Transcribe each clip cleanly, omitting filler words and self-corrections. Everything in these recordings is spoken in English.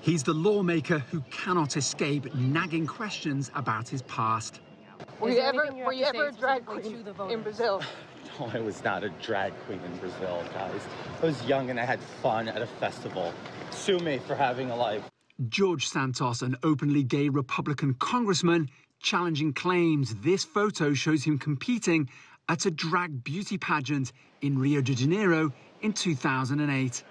He's the lawmaker who cannot escape nagging questions about his past. Were you ever a drag queen in Brazil? No, I was not a drag queen in Brazil, guys. I was young and I had fun at a festival. Sue me for having a life. George Santos, an openly gay Republican congressman, challenging claims this photo shows him competing at a drag beauty pageant in Rio de Janeiro in 2008.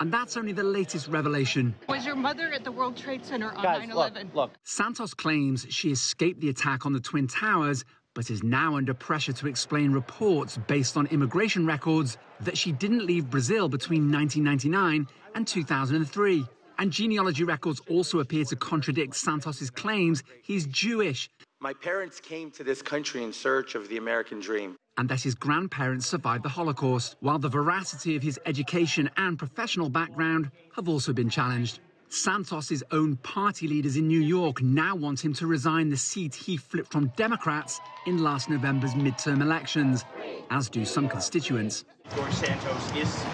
And that's only the latest revelation. Was your mother at the World Trade Center on 9/11? Look. Santos claims she escaped the attack on the Twin Towers, but is now under pressure to explain reports based on immigration records that she didn't leave Brazil between 1999 and 2003. And genealogy records also appear to contradict Santos's claims he's Jewish. My parents came to this country in search of the American dream. And that his grandparents survived the Holocaust, while the veracity of his education and professional background have also been challenged. Santos's own party leaders in New York now want him to resign the seat he flipped from Democrats in last November's midterm elections, as do some constituents. George Santos is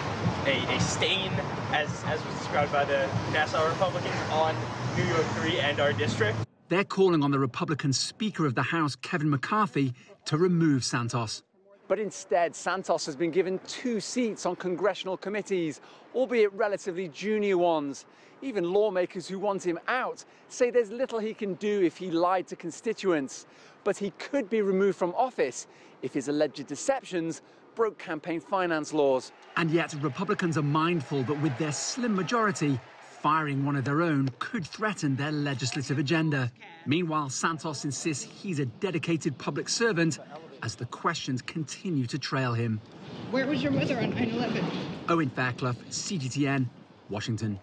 a stain, as was described by the Nassau Republicans, on New York 3 and our district. They're calling on the Republican Speaker of the House, Kevin McCarthy, to remove Santos. But instead, Santos has been given 2 seats on congressional committees, albeit relatively junior ones. Even lawmakers who want him out say there's little he can do if he lied to constituents. But he could be removed from office if his alleged deceptions broke campaign finance laws. And yet, Republicans are mindful that with their slim majority, firing one of their own could threaten their legislative agenda. Meanwhile, Santos insists he's a dedicated public servant as the questions continue to trail him. Where was your mother on 9/11? Owen Fairclough, CGTN, Washington.